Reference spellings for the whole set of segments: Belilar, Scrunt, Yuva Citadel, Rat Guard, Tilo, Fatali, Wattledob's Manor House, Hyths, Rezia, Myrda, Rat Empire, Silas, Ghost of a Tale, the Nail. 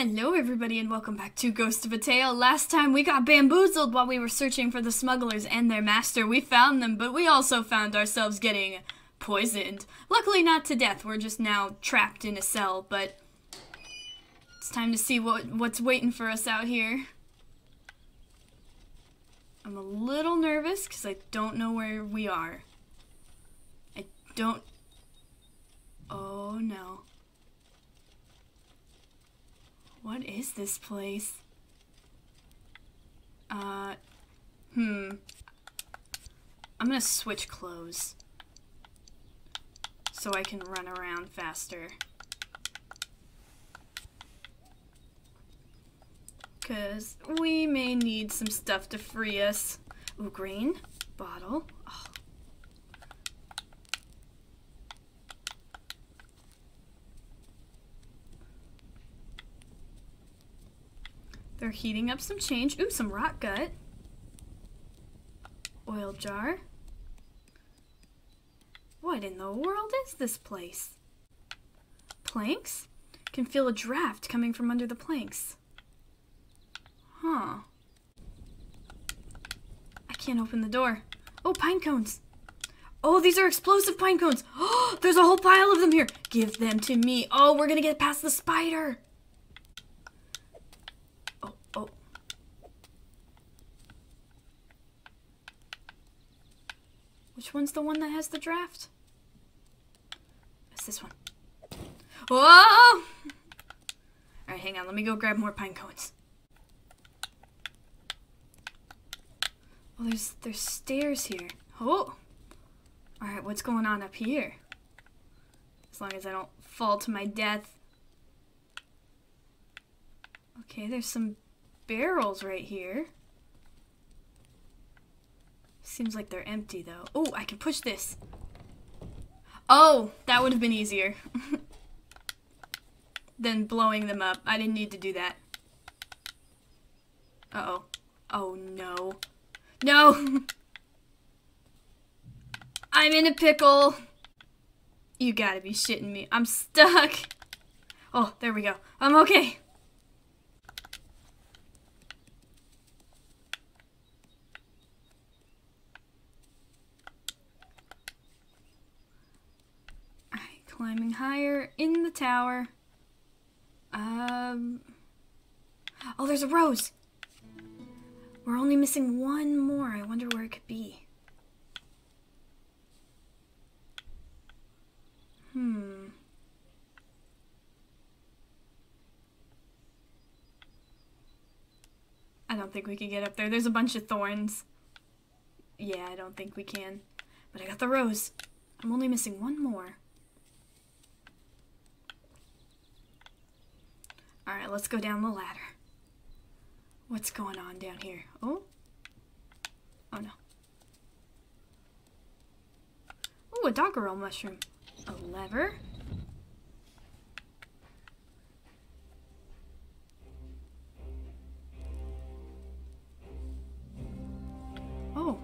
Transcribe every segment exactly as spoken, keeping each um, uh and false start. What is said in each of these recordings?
Hello everybody and welcome back to Ghost of a Tale. Last time we got bamboozled while we were searching for the smugglers and their master. We found them, but we also found ourselves getting poisoned. Luckily not to death, we're just now trapped in a cell, but it's time to see what what's waiting for us out here. I'm a little nervous because I don't know where we are. I don't... Oh no. What is this place? Uh, hmm. I'm gonna switch clothes so I can run around faster. Cause we may need some stuff to free us. Ooh, green bottle. Oh. They're heating up some change. Ooh, some rot gut. Oil jar. What in the world is this place? Planks? Can feel a draft coming from under the planks. Huh. I can't open the door. Oh, pine cones. Oh, these are explosive pine cones. Oh, there's a whole pile of them here. Give them to me. Oh, we're gonna get past the spider. Which one's the one that has the draft? It's this one. Whoa! Alright, hang on. Let me go grab more pine cones. Oh, there's, there's stairs here. Oh! Alright, what's going on up here? As long as I don't fall to my death. Okay, there's some barrels right here. Seems like they're empty, though. Oh, I can push this. Oh, that would have been easier than blowing them up. I didn't need to do that. Uh-oh. Oh, no. No! I'm in a pickle. You gotta be shitting me. I'm stuck. Oh, there we go. I'm okay. Climbing higher in the tower. Um. Oh, there's a rose. We're only missing one more. I wonder where it could be. Hmm. I don't think we can get up there. There's a bunch of thorns. Yeah, I don't think we can. But I got the rose. I'm only missing one more. Alright, let's go down the ladder. What's going on down here? Oh? Oh no. Ooh, a doggerel mushroom. A lever? Oh.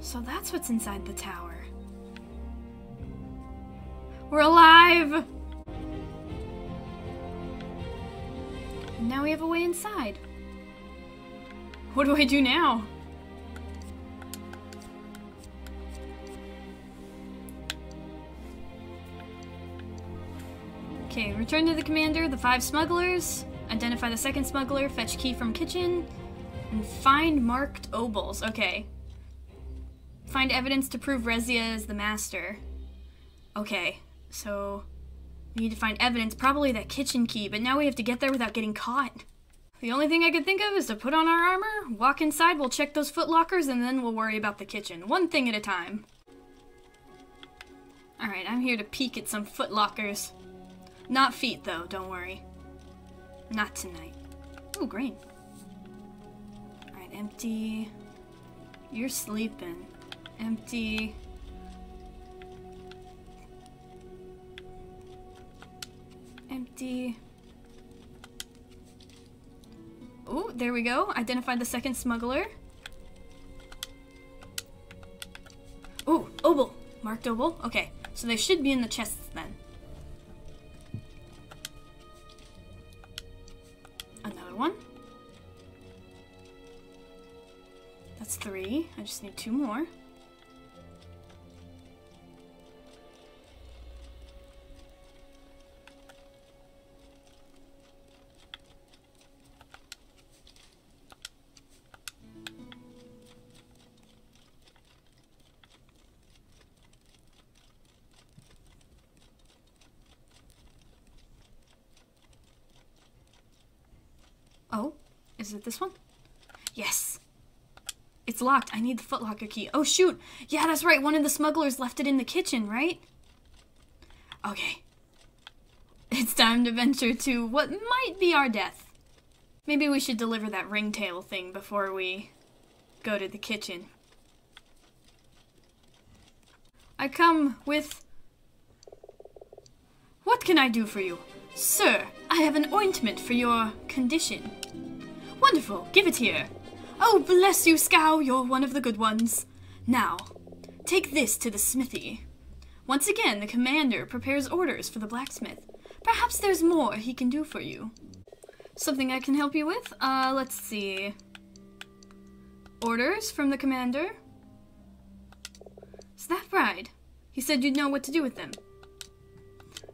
So that's what's inside the tower. We're alive! Now we have a way inside. What do I do now? Okay, return to the commander, the five smugglers, identify the second smuggler, fetch key from kitchen, and find marked obols. Okay. Find evidence to prove Rezia is the master. Okay, so... we need to find evidence, probably that kitchen key, but now we have to get there without getting caught. The only thing I could think of is to put on our armor, walk inside, we'll check those footlockers, and then we'll worry about the kitchen. One thing at a time. Alright, I'm here to peek at some footlockers. Not feet, though, don't worry. Not tonight. Ooh, green. Alright, empty. You're sleeping. Empty. Empty. Oh, there we go. Identified the second smuggler. Oh, obel. Marked obel. Okay, so they should be in the chests then. one. That's three. I just need two more. Oh, is it this one? Yes! It's locked. I need the footlocker key. Oh, shoot! Yeah, that's right. One of the smugglers left it in the kitchen, right? Okay. It's time to venture to what might be our death. Maybe we should deliver that ringtail thing before we go to the kitchen. I come with... What can I do for you? Sir, I have an ointment for your condition. Wonderful, give it here. Oh, bless you, Scow, you're one of the good ones. Now, take this to the smithy. Once again, the commander prepares orders for the blacksmith. Perhaps there's more he can do for you. Something I can help you with? Uh, let's see. Orders from the commander? Staff ride. He said you'd know what to do with them.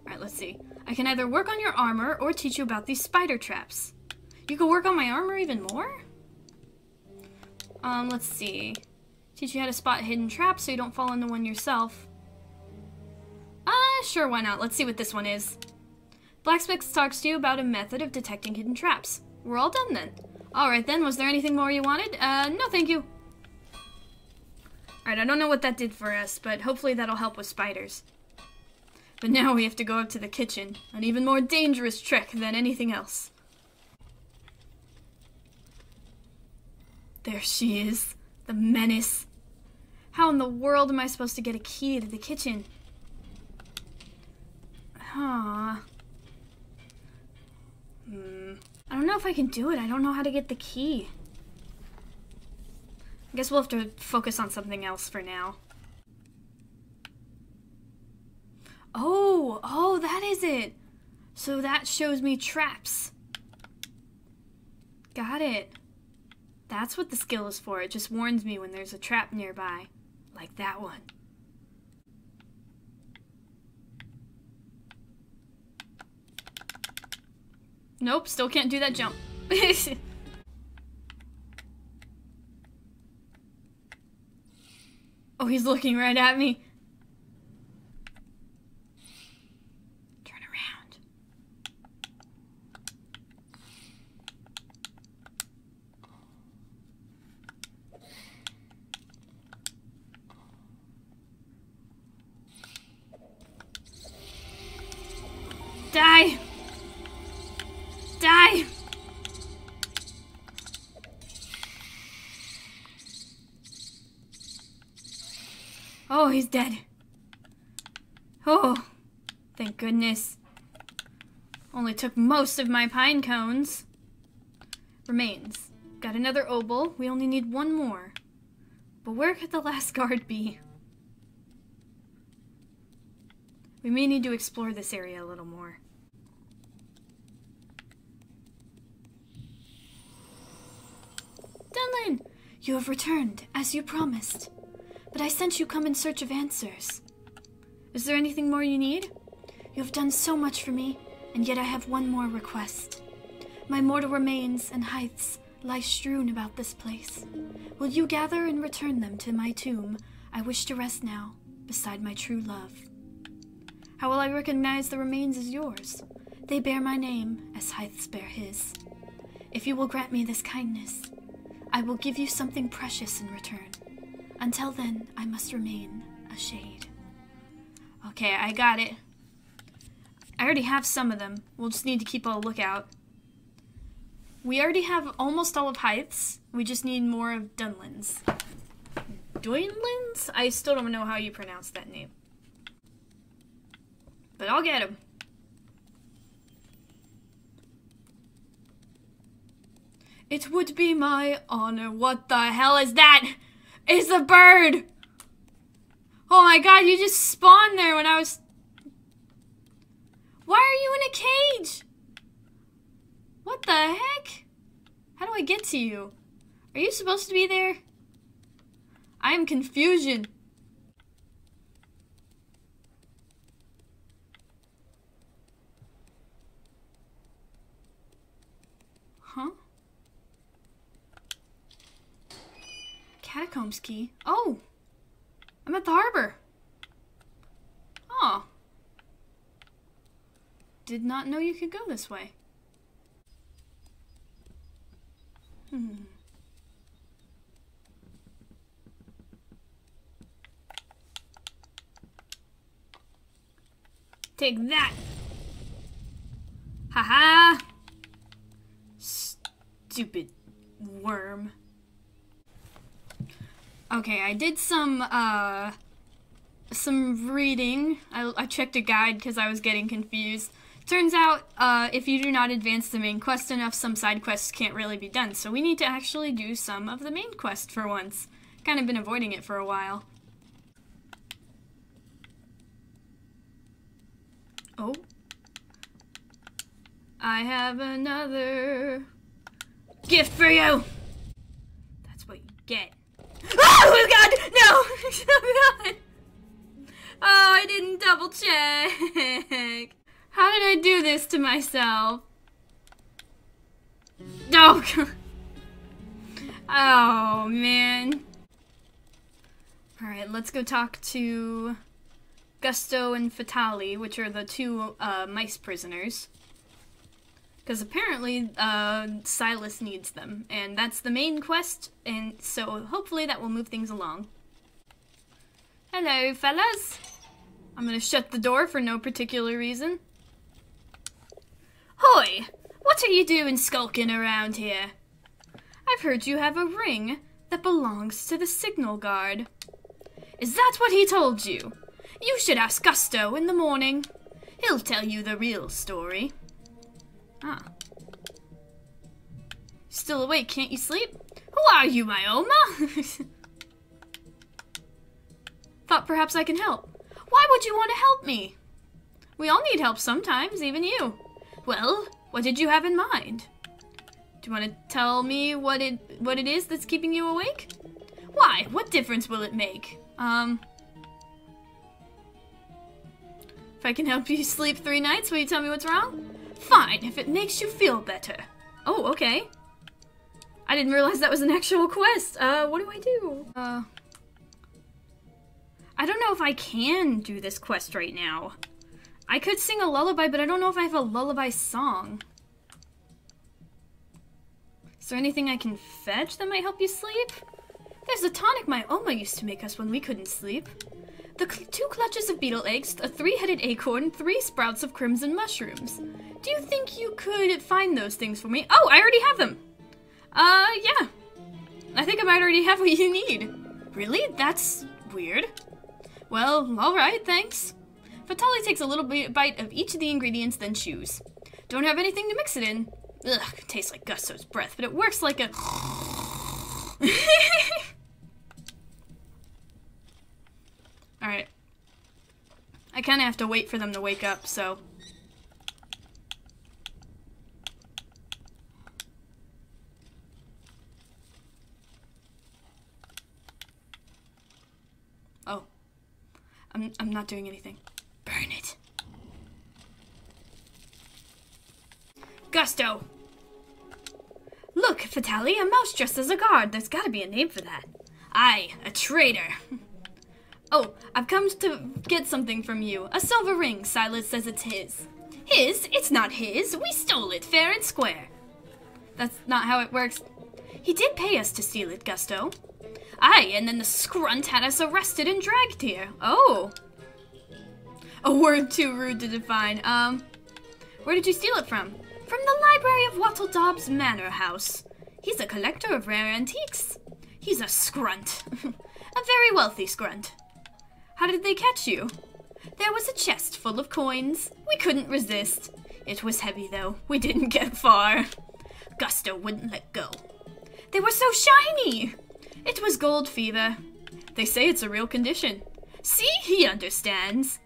Alright, let's see. I can either work on your armor or teach you about these spider traps. You can work on my armor even more? Um, let's see. Teach you how to spot hidden traps so you don't fall into one yourself. Ah, uh, sure, why not? Let's see what this one is. Blacksmith talks to you about a method of detecting hidden traps. We're all done then. Alright then, was there anything more you wanted? Uh, no thank you. Alright, I don't know what that did for us, but hopefully that'll help with spiders. But now we have to go up to the kitchen, an even more dangerous trek than anything else. There she is, the menace. How in the world am I supposed to get a key to the kitchen? Huh. Hmm. I don't know if I can do it. I don't know how to get the key. I guess we'll have to focus on something else for now. Oh, oh, that is it. So that shows me traps. Got it. That's what the skill is for. It just warns me when there's a trap nearby, like that one. Nope, still can't do that jump. Oh, he's looking right at me. Die! Die! Oh, he's dead. Oh, thank goodness. Only took most of my pine cones. Remains. Got another obol. We only need one more. But where could the last guard be? We may need to explore this area a little more. Dunlin! You have returned, as you promised. But I sent you come in search of answers. Is there anything more you need? You have done so much for me, and yet I have one more request. My mortal remains and hides lie strewn about this place. Will you gather and return them to my tomb? I wish to rest now, beside my true love. How will I recognize the remains as yours? They bear my name, as Hyths bear his. If you will grant me this kindness, I will give you something precious in return. Until then, I must remain a shade. Okay, I got it. I already have some of them. We'll just need to keep a lookout. We already have almost all of Hyths. We just need more of Dunlins. Dunlins? I still don't know how you pronounce that name. But I'll get him. It would be my honor. What the hell is that? It's a bird! Oh my god, you just spawned there when I was... Why are you in a cage? What the heck? How do I get to you? Are you supposed to be there? I am confusion. Huh? Catacombs key. Oh! I'm at the harbor. Oh. Did not know you could go this way. Hmm. Take that. Haha. Stupid worm. Okay, I did some, uh, some reading. I, I checked a guide because I was getting confused. Turns out, uh, if you do not advance the main quest enough, some side quests can't really be done, so we need to actually do some of the main quest for once. Kind of been avoiding it for a while. Oh. I have another gift for you! That's what you get. Oh god! No! Oh god! Oh, I didn't double check! How did I do this to myself? Oh god! Oh man. Alright, let's go talk to Gusto and Fatali, which are the two uh, mice prisoners. Because apparently uh, Silas needs them, and that's the main quest, and so hopefully that will move things along. Hello, fellas! I'm gonna shut the door for no particular reason. Hoi! What are you doing skulking around here? I've heard you have a ring that belongs to the signal guard. Is that what he told you? You should ask Gusto in the morning. He'll tell you the real story. Ah. Still awake, can't you sleep? Who are you, my Oma? Thought perhaps I can help. Why would you want to help me? We all need help sometimes, even you. Well, what did you have in mind? Do you want to tell me what it what it is that's keeping you awake? Why? What difference will it make? Um... If I can help you sleep three nights, will you tell me what's wrong? Fine, if it makes you feel better. Oh, okay. I didn't realize that was an actual quest. Uh, what do I do? Uh, I don't know if I can do this quest right now. I could sing a lullaby, but I don't know if I have a lullaby song. Is there anything I can fetch that might help you sleep? There's a tonic my Oma used to make us when we couldn't sleep. The cl- two clutches of beetle eggs, a three-headed acorn, three sprouts of crimson mushrooms. Do you think you could find those things for me? Oh, I already have them! Uh, yeah. I think I might already have what you need. Really? That's weird. Well, alright, thanks. Fatali takes a little bite of each of the ingredients, then chews. Don't have anything to mix it in. Ugh, tastes like Gusto's breath, but it works like a... Alright. I kind of have to wait for them to wake up, so... Oh. I'm, I'm not doing anything. Burn it. Gusto! Look, Fatali, a mouse dressed as a guard. There's gotta be a name for that. Aye, a traitor. Oh, I've come to get something from you. A silver ring. Silas says it's his. His? It's not his. We stole it, fair and square. That's not how it works. He did pay us to steal it, Gusto. Aye, and then the scrunt had us arrested and dragged here. Oh. A word too rude to define. Um, where did you steal it from? From the library of Wattledob's Manor House. He's a collector of rare antiques. He's a scrunt. A very wealthy scrunt. How did they catch you? There was a chest full of coins. We couldn't resist. It was heavy, though. We didn't get far. Gusto wouldn't let go. They were so shiny! It was gold fever. They say it's a real condition. See? He understands.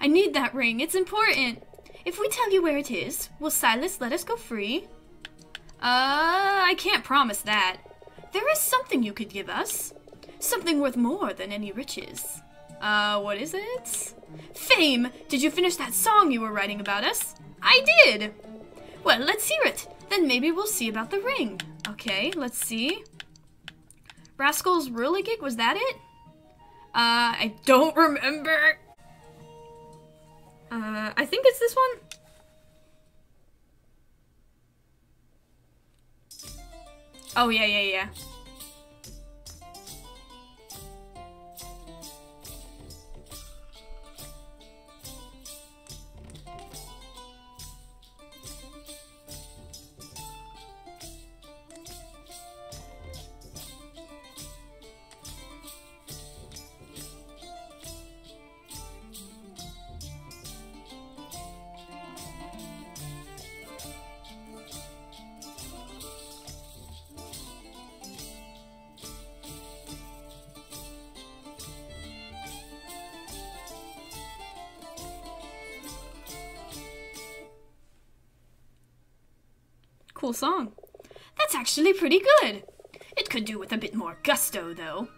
I need that ring. It's important. If we tell you where it is, will Silas let us go free? Uh, I can't promise that. There is something you could give us. Something worth more than any riches. Uh, what is it? Fame! Did you finish that song you were writing about us? I did! Well, let's hear it. Then maybe we'll see about the ring. Okay, let's see. Rascal's Whirligig, was that it? Uh, I don't remember. Uh, I think it's this one. Oh, yeah, yeah, yeah. Cool song. That's actually pretty good. It could do with a bit more gusto, though.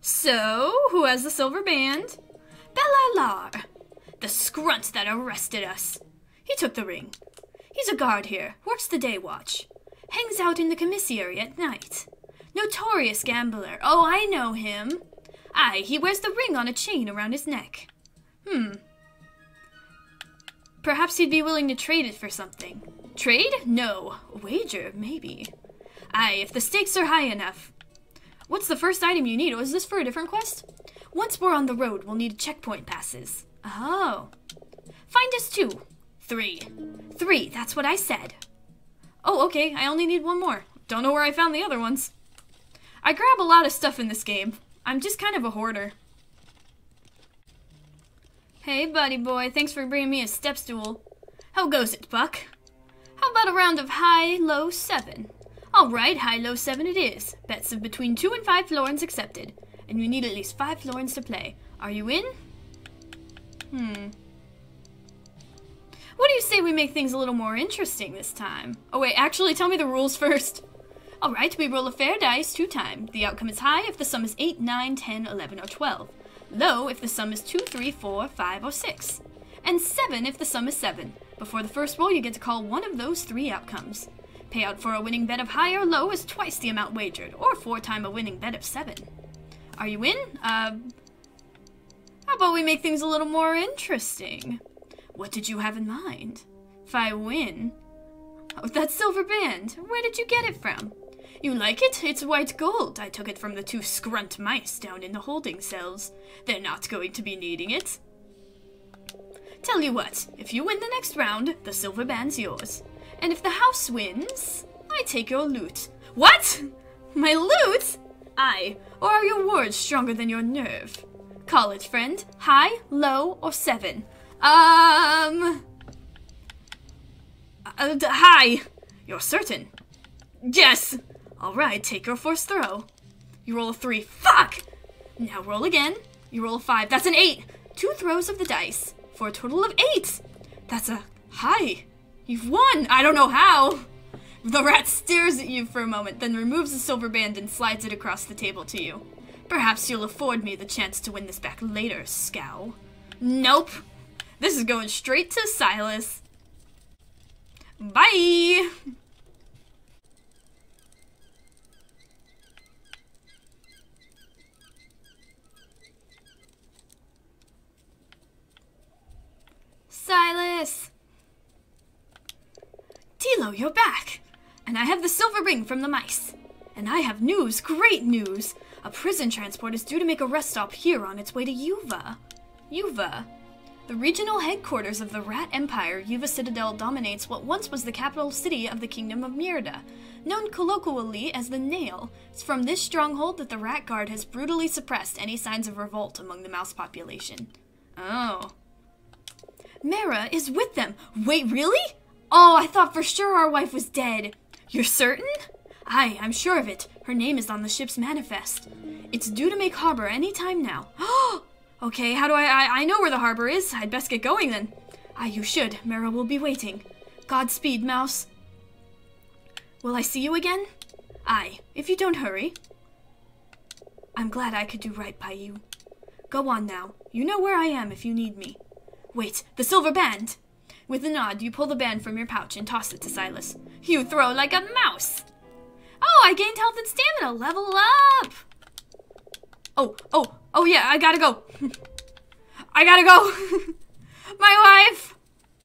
So, who has the silver band? Belilar, the scrunt that arrested us. He took the ring. He's a guard here, works the day watch. Hangs out in the commissary at night. Notorious gambler. Oh, I know him. Aye, he wears the ring on a chain around his neck. Hmm. Perhaps he'd be willing to trade it for something. Trade? No. Wager, maybe. Aye, if the stakes are high enough. What's the first item you need? Was this for a different quest? Once we're on the road, we'll need checkpoint passes. Oh. Find us two. Three. Three, that's what I said. Oh, okay, I only need one more. Don't know where I found the other ones. I grab a lot of stuff in this game. I'm just kind of a hoarder. Hey, buddy boy, thanks for bringing me a step stool. How goes it, Buck? How about a round of high-low seven? Alright, high-low seven it is. Bets of between two and five florins accepted. And we need at least five florins to play. Are you in? Hmm. What do you say we make things a little more interesting this time? Oh wait, actually tell me the rules first. Alright, we roll a fair dice two times. The outcome is high if the sum is eight, nine, ten, eleven, or twelve. Low if the sum is two, three, four, five, or six. And seven if the sum is seven. Before the first roll, you get to call one of those three outcomes. Payout for a winning bet of high or low is twice the amount wagered, or four times a winning bet of seven. Are you in? Uh, how about we make things a little more interesting? What did you have in mind? If I win... Oh, that silver band. Where did you get it from? You like it? It's white gold. I took it from the two scrunt mice down in the holding cells. They're not going to be needing it. Tell you what, if you win the next round, the silver band's yours. And if the house wins, I take your loot. What? My loot? Aye. Or are your words stronger than your nerve? Call it, friend. High, low, or seven? Um... Uh, high. You're certain? Yes. Alright, take your first throw. You roll a three. Fuck! Now roll again. You roll a five. That's an eight. Two throws of the dice. For a total of eight! That's a high! You've won! I don't know how! The rat stares at you for a moment, then removes the silver band and slides it across the table to you. Perhaps you'll afford me the chance to win this back later, Scow. Nope! This is going straight to Silas. Bye! Silas! Tilo, you're back! And I have the silver ring from the mice. And I have news, great news! A prison transport is due to make a rest stop here on its way to Yuva. Yuva. The regional headquarters of the Rat Empire, Yuva Citadel dominates what once was the capital city of the Kingdom of Myrda, known colloquially as the Nail. It's from this stronghold that the Rat Guard has brutally suppressed any signs of revolt among the mouse population. Oh. Myrda is with them. Wait, really? Oh, I thought for sure our wife was dead. You're certain? Aye, I'm sure of it. Her name is on the ship's manifest. It's due to make harbor any time now. Oh! Okay, how do I, I... I know where the harbor is. I'd best get going then. Aye, you should. Myrda will be waiting. Godspeed, Mouse. Will I see you again? Aye, if you don't hurry. I'm glad I could do right by you. Go on now. You know where I am if you need me. Wait, the silver band! With a nod, you pull the band from your pouch and toss it to Silas. You throw like a mouse! Oh, I gained health and stamina! Level up! Oh, oh, oh yeah, I gotta go. I gotta go! My wife!